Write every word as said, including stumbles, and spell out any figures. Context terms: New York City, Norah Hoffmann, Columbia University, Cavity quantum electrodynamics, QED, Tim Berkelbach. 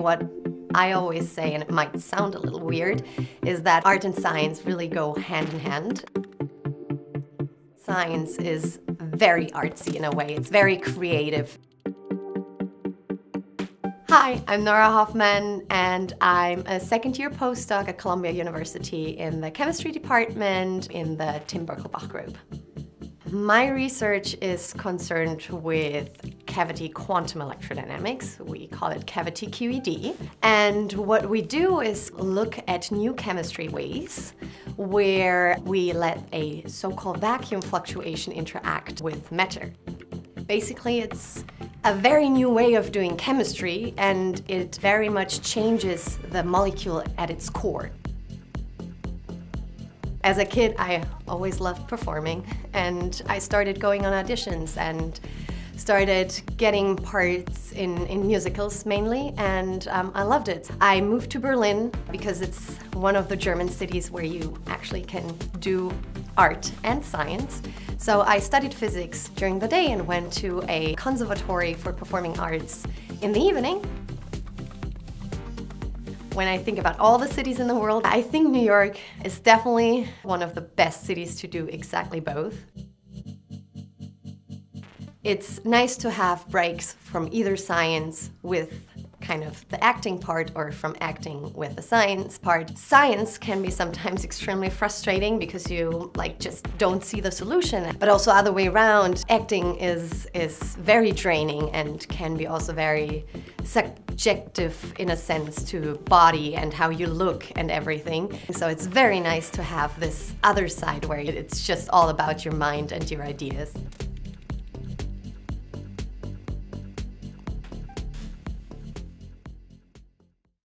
What I always say, and it might sound a little weird, is that art and science really go hand in hand. Science is very artsy in a way. It's very creative. Hi, I'm Norah Hoffmann, and I'm a second-year postdoc at Columbia University in the chemistry department in the Tim Berkelbach group. My research is concerned with cavity quantum electrodynamics. We call it cavity Q E D. And what we do is look at new chemistry ways where we let a so-called vacuum fluctuation interact with matter. Basically, it's a very new way of doing chemistry, and it very much changes the molecule at its core. As a kid, I always loved performing, and I started going on auditions and started getting parts in, in musicals mainly, and um, I loved it. I moved to Berlin because it's one of the German cities where you actually can do art and science. So I studied physics during the day and went to a conservatory for performing arts in the evening. When I think about all the cities in the world, I think New York is definitely one of the best cities to do exactly both. It's nice to have breaks from either science with kind of the acting part or from acting with the science part. Science can be sometimes extremely frustrating because you like just don't see the solution, but also other way around. Acting is, is very draining and can be also very subjective in a sense to body and how you look and everything. So it's very nice to have this other side where it's just all about your mind and your ideas.